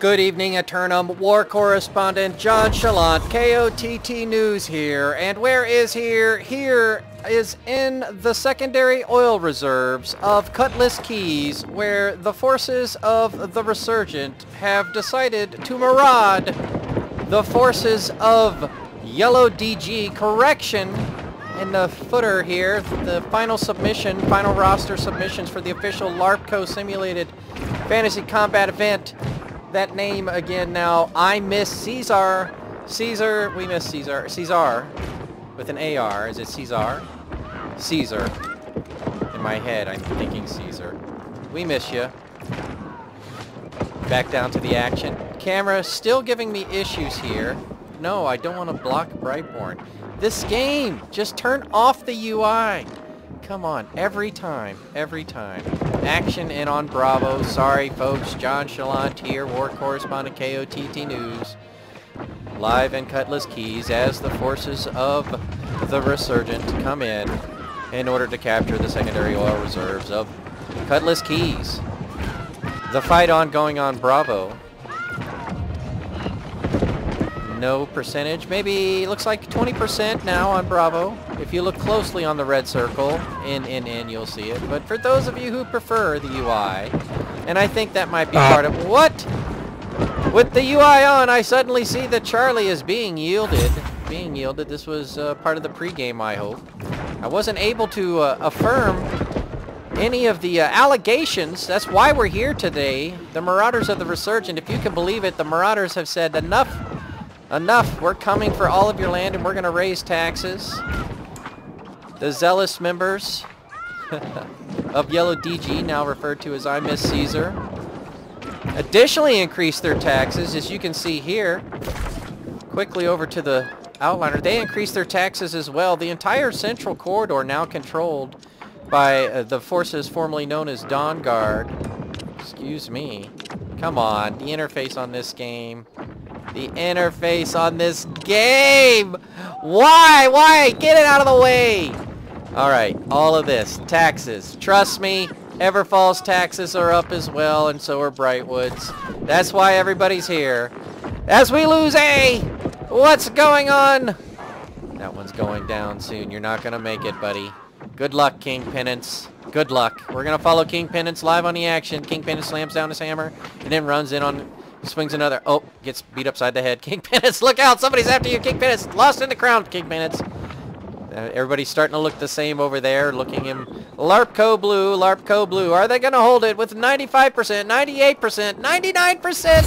Good evening, Aeternum. War Correspondent John Chalant, KOTT News here. And where is here? Here is in the secondary oil reserves of Cutlass Keys, where the forces of the Resurgent have decided to maraud the forces of Yellow DG. Correction in the footer here, the final roster submissions for the official LARPCO simulated fantasy combat event. That name again now, I miss Ceasar. Ceasar, we miss Ceasar. Ceasar, with an AR, is it Ceasar? Caesar. In my head, I'm thinking Caesar. We miss you. Back down to the action. Camera still giving me issues here. No, I don't want to block Brightborn. This game, just turn off the UI. Come on, every time. Action in on Bravo. Sorry, folks. John Chalant here, War Correspondent KOTT News. Live in Cutlass Keys as the forces of the Resurgent come in order to capture the secondary oil reserves of Cutlass Keys. The fight ongoing on Bravo. No percentage, maybe looks like 20% now on Bravo. If you look closely on the red circle, in, you'll see it. But for those of you who prefer the UI, and I think that might be part of... What? With the UI on, I suddenly see that Charlie is being yielded. This was part of the pregame, I hope. I wasn't able to affirm any of the allegations. That's why we're here today. The Marauders of the Resurgent, if you can believe it, the Marauders have said enough. Enough! We're coming for all of your land and we're gonna raise taxes. The zealous members of Yellow DG, now referred to as I Miss Ceasar, additionally increased their taxes, as you can see here. Quickly over to the outliner. They increased their taxes as well. The entire central corridor now controlled by the forces formerly known as Dawnguard. Excuse me. Come on, the interface on this game. The interface on this game! Why? Why? Get it out of the way! Alright, all of this. Taxes. Trust me, Everfall's taxes are up as well, and so are Brightwood's. That's why everybody's here. As we lose A! What's going on? That one's going down soon. You're not gonna make it, buddy. Good luck, King Penance. Good luck. We're gonna follow King Penance live on the action. King Penance slams down his hammer, and then runs in on... Swings another. Oh, gets beat upside the head. Kingpinets, look out! Somebody's after you, Kingpinets! Lost in the crowd, Kingpinets! Everybody's starting to look the same over there, looking him. LARPCO blue, LARPCO blue. Are they going to hold it with 95%, 98%, 99%?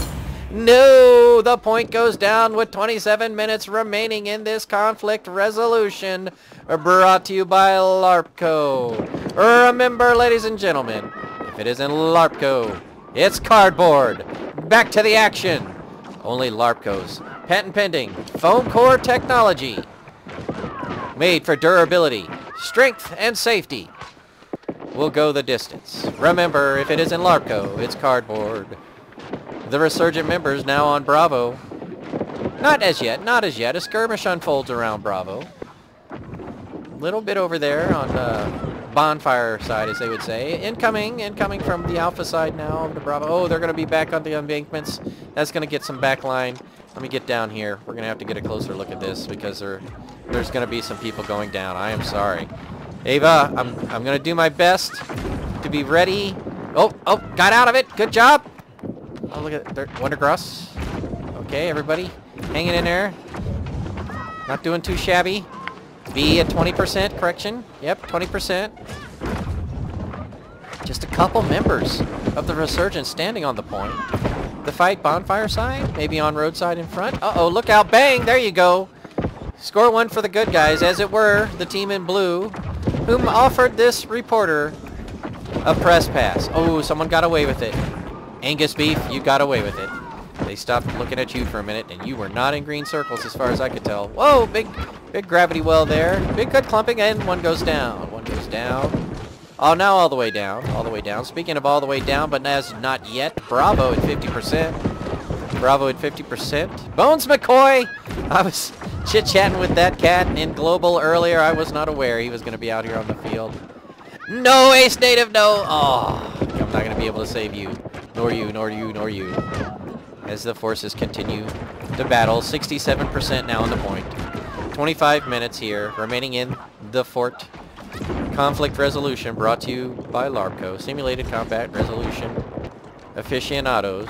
No! The point goes down with 27 minutes remaining in this conflict resolution. Brought to you by LARPCO. Remember, ladies and gentlemen, if it isn't LARPCO, it's cardboard. Back to the action. Only LARPCO's. Patent pending. Foam core technology. Made for durability, strength, and safety. We'll go the distance. Remember, if it isn't LARPCO, it's cardboard. The Resurgent members now on Bravo. Not as yet, not as yet. A skirmish unfolds around Bravo. A little bit over there on... bonfire side, as they would say. Incoming from the Alpha side now to Bravo. Oh, they're gonna be back on the embankments. That's gonna get some backline. Let me get down here. We're gonna have to get a closer look at this because there's gonna be some people going down. I am sorry, Ava. I'm gonna do my best to be ready. Oh, got out of it. Good job. Oh, look at their Wondergrass. Okay, everybody, hanging in there. Not doing too shabby. B at 20%, correction. Yep, 20%. Just a couple members of the Resurgent standing on the point. The fight bonfire side, maybe on roadside in front. Uh-oh, look out, bang, there you go. Score one for the good guys, as it were, the team in blue, whom offered this reporter a press pass. Oh, someone got away with it. Angus Beef, you got away with it. They stopped looking at you for a minute, and you were not in green circles as far as I could tell. Whoa, big gravity well there. Big good clumping, and one goes down. Oh, now all the way down. Speaking of all the way down, but as not yet, Bravo at 50%. Bones McCoy! I was chit-chatting with that cat in Global earlier. I was not aware he was going to be out here on the field. No, Ace Native, no! Oh, I'm not going to be able to save you. Nor you, nor you, nor you. as the forces continue to battle. 67% now on the point. 25 minutes here remaining in the fort. Conflict resolution brought to you by LARPCO. Simulated combat resolution aficionados.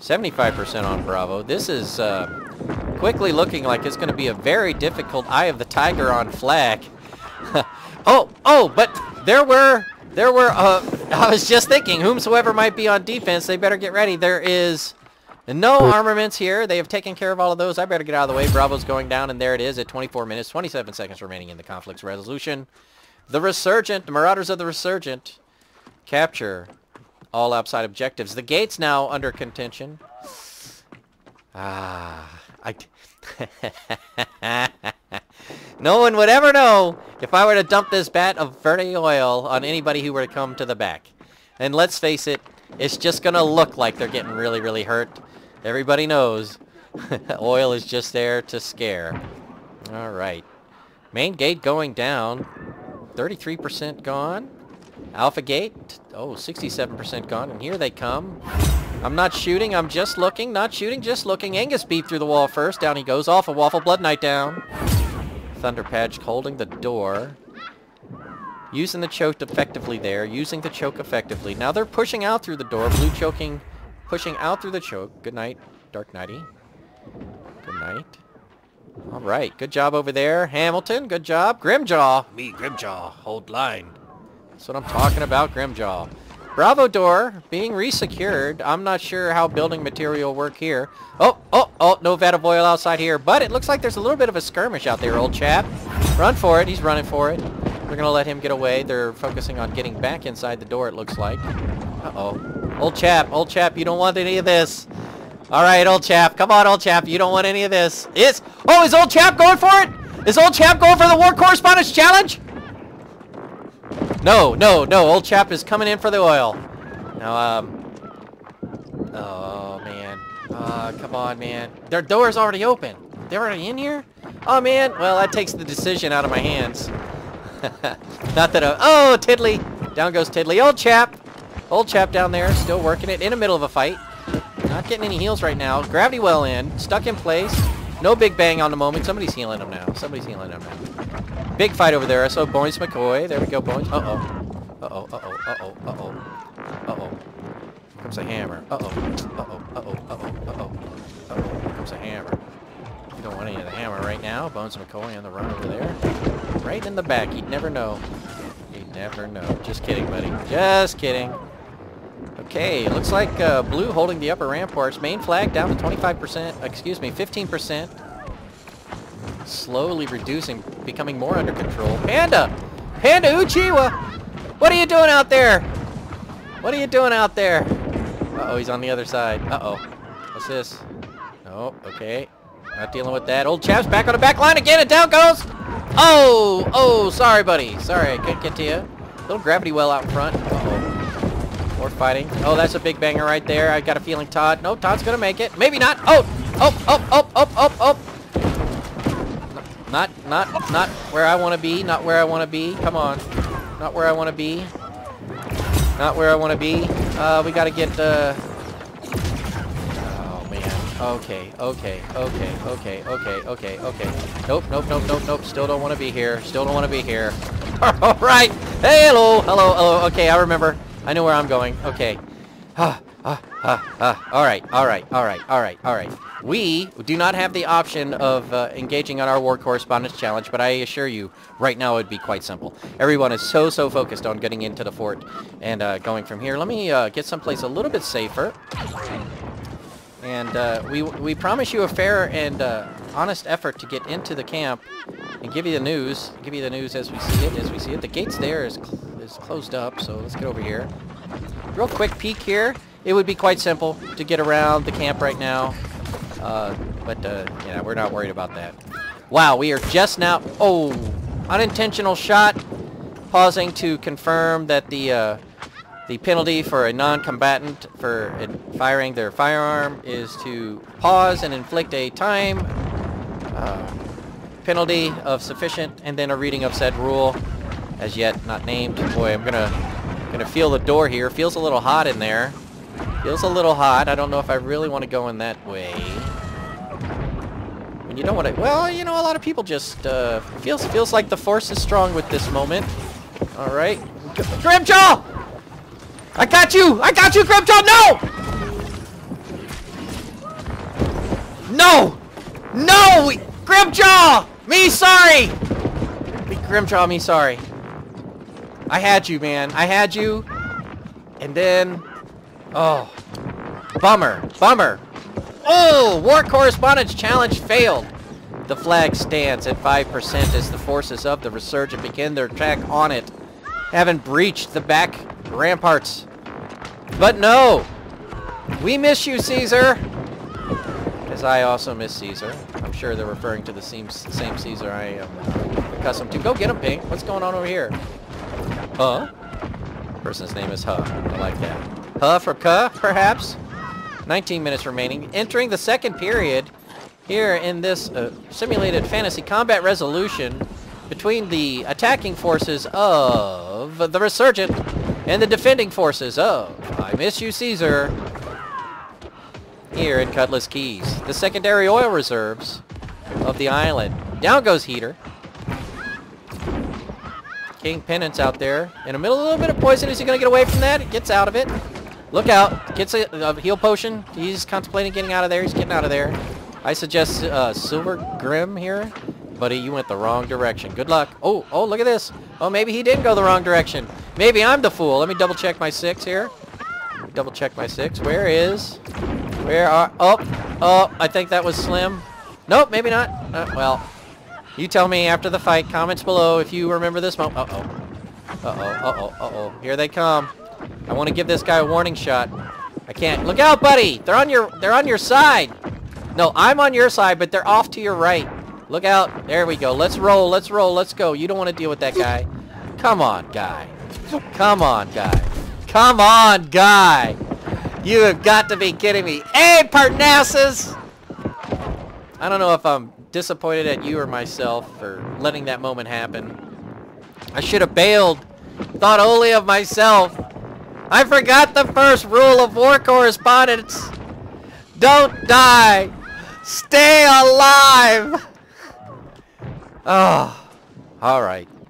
75% on Bravo. This is quickly looking like it's going to be a very difficult Eye of the Tiger on Flag. oh, but there were, I was just thinking, whomsoever might be on defense, they better get ready. There is no armaments here. They have taken care of all of those. I better get out of the way. Bravo's going down, and there it is at 24 minutes, 27 seconds remaining in the conflict's resolution. The Resurgent, the Marauders of the Resurgent, capture all outside objectives. The gate's now under contention. No one would ever know if I were to dump this bat of Verde oil on anybody who were to come to the back. And let's face it, it's just going to look like they're getting really, really hurt. Everybody knows oil is just there to scare. All right. Main gate going down. 33% gone. Alpha gate. Oh, 67% gone. And here they come. I'm not shooting. I'm just looking. Not shooting, just looking. Angus beat through the wall first. Down he goes. Off a Waffle. Blood Knight down. Thunder Patch holding the door. Using the choke effectively there. Now they're pushing out through the door. Blue choking. Pushing out through the choke. Good night, Dark Knighty. Good night. All right. Good job over there. Hamilton. Good job. Grimjaw. Me, Grimjaw. Hold line. That's what I'm talking about, Grimjaw. Bravo door being resecured. I'm not sure how building material work here. Oh, no vat of oil outside here. But it looks like there's a little bit of a skirmish out there, old chap. Run for it. He's running for it. They're going to let him get away. They're focusing on getting back inside the door, it looks like. Uh-oh. Old chap, you don't want any of this. All right, old chap. Come on, old chap. You don't want any of this. Is old chap going for it? Is old chap going for the War Correspondence Challenge? No, old chap is coming in for the oil. Now, oh, man. Come on, man. Their door's already open. They're already in here? Oh, man. Well, that takes the decision out of my hands. Not that oh, Tiddly. Down goes Tiddly. Old chap. Old chap down there, still working it. In the middle of a fight. Not getting any heals right now. Gravity well in. Stuck in place. No big bang on the moment. Somebody's healing him now. Big fight over there. I saw Boyce McCoy. There we go, Boyce. Here comes a hammer. Here comes a hammer. You don't want any of the hammer right now. Bones McCoy on the run over there. Right in the back. You'd never know. Just kidding, buddy. Just kidding. Okay, it looks like blue holding the upper ramparts. Main flag down to 25%. Excuse me, 15%. Slowly reducing, becoming more under control. Panda Uchiwa! What are you doing out there? Uh-oh, he's on the other side. Uh-oh. What's this? Oh, okay. Not dealing with that. Old chap's back on the back line again, and down goes! Oh, sorry, buddy. Sorry, I couldn't get to you. Little gravity well out front. Uh-oh. More fighting. Oh, that's a big banger right there. I got a feeling Todd. No, Todd's gonna make it. Maybe not. Oh! Not where I want to be. Come on. Not where I want to be. We got to get, oh, man. Okay. Nope. Still don't want to be here. All right. Hey, hello. Okay, I remember. I know where I'm going. Okay. All right. We do not have the option of engaging on our War Correspondence Challenge, but I assure you, right now it would be quite simple. Everyone is so focused on getting into the fort and going from here. Let me get someplace a little bit safer. And we promise you a fair and honest effort to get into the camp and give you the news. As we see it, The gates there is closed up, so let's get over here. Real quick peek here. It would be quite simple to get around the camp right now. But yeah, we're not worried about that. Wow, we are just now... Oh, unintentional shot. Pausing to confirm that the penalty for a non-combatant for firing their firearm is to pause and inflict a time penalty of sufficient, and then a reading of said rule, as yet not named. Boy, I'm gonna feel the door here. Feels a little hot in there. Feels a little hot. I don't know if I really want to go in that way. When you don't want to... Well, you know, a lot of people just... feels like the force is strong with this moment. Alright. Grimjaw! I got you! I got you, Grimjaw! No! No! No! Grimjaw! Me sorry! Grimjaw, me sorry. I had you, man. I had you. And then... Oh. Bummer. Bummer. Oh! War Correspondence Challenge failed. The flag stands at 5% as the forces of the Resurgent begin their attack on it. Haven't breached the back ramparts. But no! We miss you, Caesar! Because I also miss Caesar. I'm sure they're referring to the same Caesar I am accustomed to. Go get him, Pink. What's going on over here? Huh? Person's name is Huh. I like that. Huh for Kuh, perhaps? 19 minutes remaining. Entering the second period here in this simulated fantasy combat resolution between the attacking forces of the Resurgent and the defending forces of I Miss You, Caesar, here in Cutlass Keys. The secondary oil reserves of the island. Down goes Heater. King Penance out there. In the middle of a little bit of poison. Is he going to get away from that? He gets out of it. Look out. Gets a heal potion. He's contemplating getting out of there. He's getting out of there. I suggest Silver Grim here. Buddy, you went the wrong direction. Good luck. Oh, oh, look at this. Oh, maybe he didn't go the wrong direction. Maybe I'm the fool. Let me double check my six here. Double check my six. Where is... Where are... Oh, oh, I think that was Slim. Nope, maybe not. Well... You tell me after the fight. Comments below if you remember this moment. Uh-oh. Uh-oh. Uh-oh. Uh-oh. Here they come. I want to give this guy a warning shot. I can't. Look out, buddy! They're on your side! No, I'm on your side, but they're off to your right. Look out. There we go. Let's roll. Let's roll. Let's go. You don't want to deal with that guy. Come on, guy. Come on, guy. Come on, guy! You have got to be kidding me. Hey, Parnassus! I don't know if I'm disappointed at you or myself for letting that moment happen. I should have bailed. Thought only of myself. I forgot the first rule of War Correspondence. Don't die. Stay alive. Oh, all right.